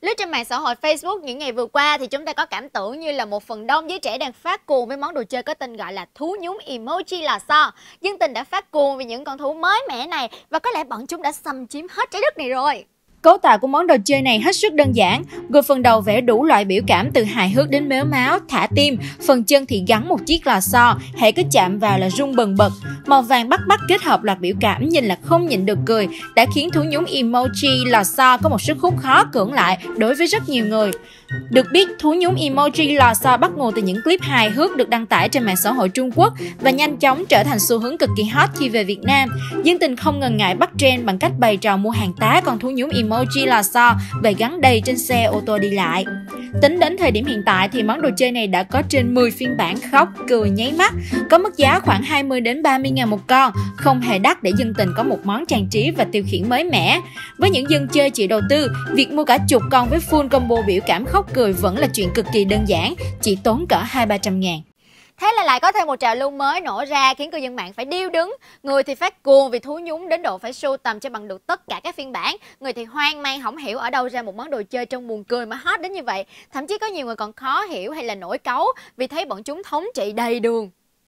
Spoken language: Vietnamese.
Lướt trên mạng xã hội Facebook những ngày vừa qua thì chúng ta có cảm tưởng như là một phần đông giới trẻ đang phát cuồng với món đồ chơi có tên gọi là thú nhúng emoji lò xo. Dương Tình đã phát cuồng vì những con thú mới mẻ này và có lẽ bọn chúng đã xâm chiếm hết trái đất này rồi. Cấu tạo của món đồ chơi này hết sức đơn giản, gồm phần đầu vẽ đủ loại biểu cảm từ hài hước đến mếu máo, thả tim, phần chân thì gắn một chiếc lò xo, hễ cứ chạm vào là rung bần bật. Màu vàng bắt mắt kết hợp loạt biểu cảm nhìn là không nhịn được cười, đã khiến thú nhúng emoji lò xo có một sức hút khó cưỡng lại đối với rất nhiều người. Được biết, thú nhúng emoji lò xo bắt nguồn từ những clip hài hước được đăng tải trên mạng xã hội Trung Quốc và nhanh chóng trở thành xu hướng cực kỳ hot khi về Việt Nam. Dương Tình không ngần ngại bắt trend bằng cách bày trò mua hàng tá con thú nhúng emoji lò xo về gắn đầy trên xe ô tô đi lại. Tính đến thời điểm hiện tại thì món đồ chơi này đã có trên 10 phiên bản khóc, cười, nháy mắt, có mức giá khoảng 20 đến 30.000 một con, không hề đắt để Dương Tình có một món trang trí và tiêu khiển mới mẻ. Với những dân chơi chịu đầu tư, việc mua cả chục con với full combo biểu cảm khóc cười vẫn là chuyện cực kỳ đơn giản, chỉ tốn cỡ 200-300 ngàn. Thế là lại có thêm một trào lưu mới nổ ra khiến cư dân mạng phải điêu đứng. Người thì phát cuồng vì thú nhúng đến độ phải sưu tầm cho bằng được tất cả các phiên bản. Người thì hoang mang không hiểu ở đâu ra một món đồ chơi trông buồn cười mà hot đến như vậy. Thậm chí có nhiều người còn khó hiểu hay là nổi cáu vì thấy bọn chúng thống trị đầy đường.